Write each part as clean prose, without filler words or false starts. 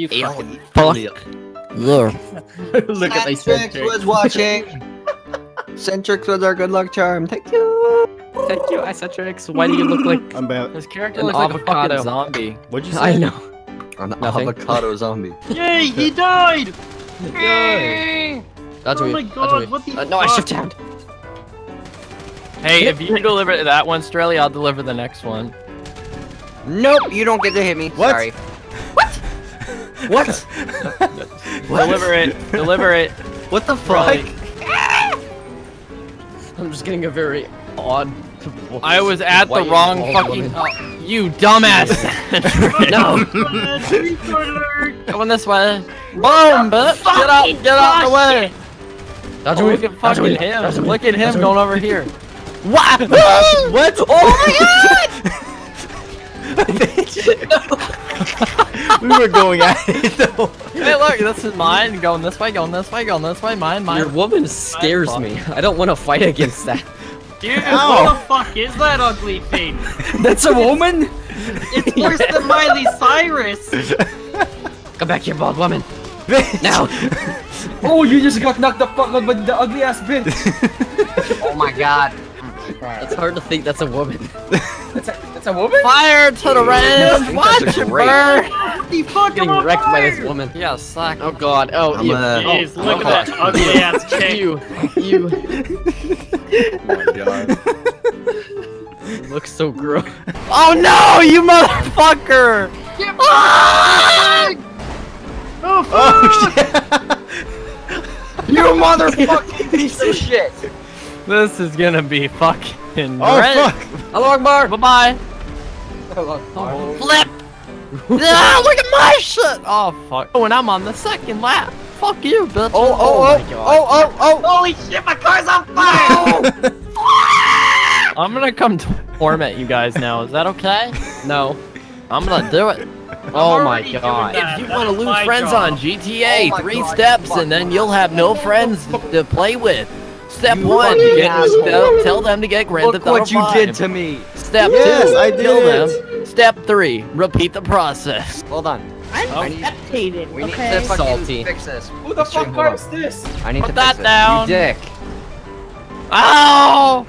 You fucking fuck. Look at the Isentrix was watching. Isentrix was our good luck charm. Thank you. Thank you, Isentrix. Why do you look like I'm bad. This character looks like a fucking zombie. What'd you say? I know. An avocado zombie. Yay! He died. Yay! That's oh my god! What the fuck? No, I shift down. Hey, if you deliver that one, Strorelli, I'll deliver the next one. Nope, you don't get to hit me. What? Sorry. What? What? What? Deliver it. Deliver it. What the fuck? I'm just getting a very odd voice. I was at the wrong fucking... you dumbass! No! Going this way. Boom! Get out the way! Look at fucking him. Look at him going over here. What? What? Oh my god! We were going at it though. Hey look, this is mine, going this way, going this way, going this way, mine, mine. Your woman scares me. I don't want to fight against that. Dude, what the fuck is that ugly thing? That's a woman? It's worse than Miley Cyrus! Come back here, bald woman. Now! Oh, you just got knocked the fuck up by the ugly ass bitch! Oh my god. It's hard to think that's a woman. That's a woman? Fire to the red! Watch it burn! I'm getting wrecked by this woman. Yeah, suck. Oh god. Oh, I'm jeez, oh, look at that ugly ass chick. You. Oh my god. You look so gross. Oh no, you motherfucker! Get back! Oh fuck! Oh, shit. You motherfucking piece of shit! This is gonna be fucking wreck. Hello, Akbar. Bye bye. Hello, oh. Flip. Ah, look at my shit. Oh fuck. Oh, and I'm on the second lap. Fuck you, bitch. Oh. Holy shit, my car's on fire. Oh. I'm gonna come torment you guys now. Is that okay? No. I'm gonna do it. Oh my god. If you want to lose friends on GTA, 3 steps, and then you'll have no friends to play with. Step 1, tell them to get Grand Theft Auto 5. Look what you did to me. Step 2, I kill them. Step 3, repeat the process. Hold on. I'm updated. We need to fucking fix this. Who the fuck marks this? I need to fix this. You dick. Ow!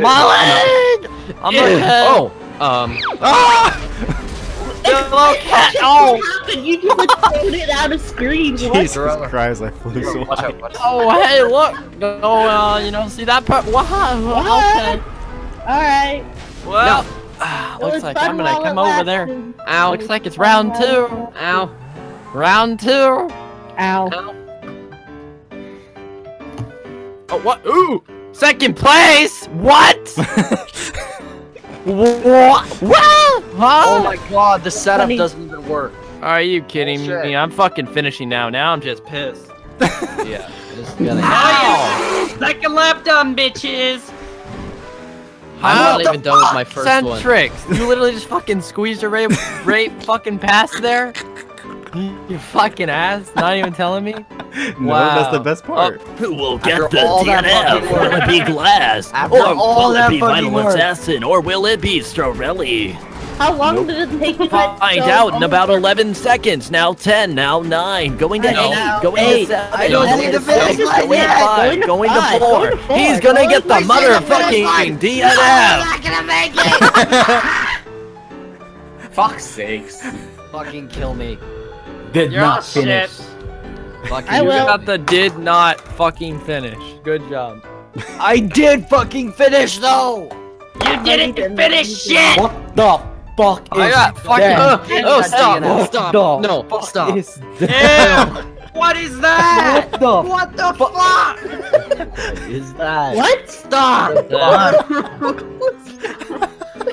My leg! I'm okay. Oh. You just like pulled it out of screen. Jesus Christ, I flew so high. Oh, hey, look. Oh, you know, see that part? Wow. What? Okay. Alright. Well, no. Looks like I'm gonna come over there. Ow, looks like it's round 2. Ow. Round 2. Ow. Oh, what? Ooh. Second place? What? What? Oh my god, the setup doesn't even work. Are you kidding me? I'm fucking finishing now. Now I'm just pissed. Yeah. Just gonna... Ow! Second lap done, bitches! I'm not even done with my first one. Isentrix! You literally just fucking squeezed a rape fucking past there? You fucking ass, not even telling me? No, that's the best part. Who will get the DNF? Will it be Glass? Or will it be Vital Assassin? Or will it be Strorelli? How long did it take you to find out in about 11 seconds. Now 10, now 9, going to 8, going to 7, going to 6, going to 5, going to 4. He's gonna get the motherfucking DNF! I'm not gonna make it! Fuck's sakes. Fucking kill me. Did You're not finish. I will. You got the did not fucking finish. Good job. I did fucking finish though. You didn't finish shit. What the fuck is that? Oh stop! Stop! No! Stop! Ew! What is that? What the fuck? What is that? What? Stop!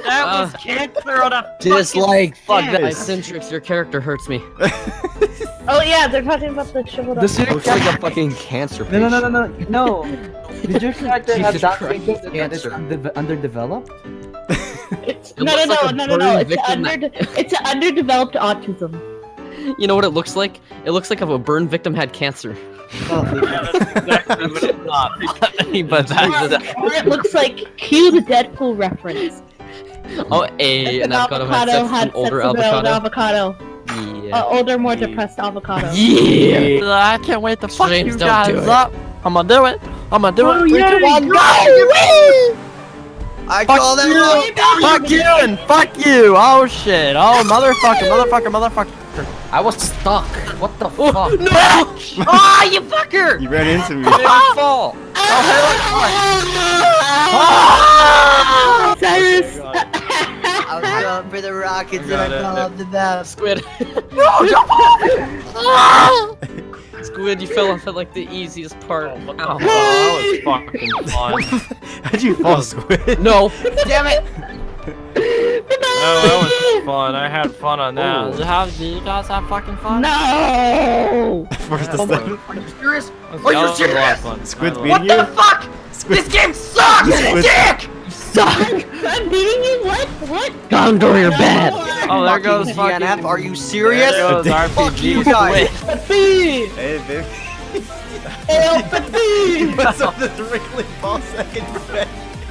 That was cancer on a dislike. Fuck that. Isentrix, your character hurts me. Oh yeah, they're talking about the shriveled up. This looks like a fucking cancer patient. No. Did your character have that cancer? Underdeveloped? No. It's an underdeveloped autism. You know what it looks like? It looks like if a burn victim had cancer. Yeah, that's exactly what it's not. But that's or it looks like cue the Deadpool reference. Oh, and I've got an older avocado. Yeah. older, more depressed avocado. Yeah! I can't wait to fuck you guys up. I'm gonna do it. I'm gonna do it. 3, 2, 1, go! I call that love. Fuck you and fuck you. Oh shit. Oh motherfucker, motherfucker, motherfucker. I was stuck. What the fuck? No! Oh, you fucker! You ran into me. I fall. Oh, hell! Cyrus! I was going for the rockets and I fell off the bat. Squid. No, jump off! Squid, you fell off at like the easiest part. Oh, that was fucking fun. How'd you fall, Squid? No. Damn it! No, that was fun. I had fun on that. Did you guys have fucking fun? No! First Are you serious? Are you serious? Squid beat you? What the fuck? Squid. This game sucks! Dick! You suck! I'm beating you? What? What? Down to your bed! Oh, there goes fucking FNF. Are you serious? There goes RPG Squid. Papi! Hey, baby. Hey, Papi! What's up this wriggling ball second revenge?